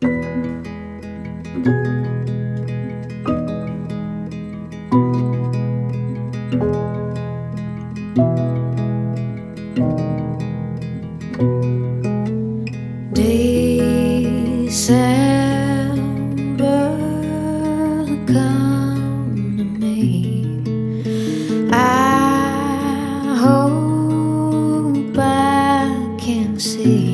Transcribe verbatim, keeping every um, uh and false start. December, come to me. I hope I can see.